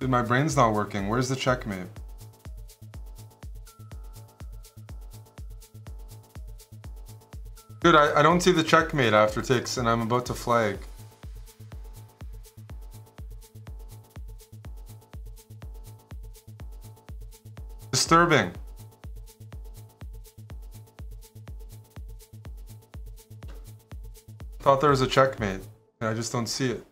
Dude, my brain's not working. Where's the checkmate? Dude, I don't see the checkmate after takes, and I'm about to flag. Disturbing. Thought there was a checkmate, and I just don't see it.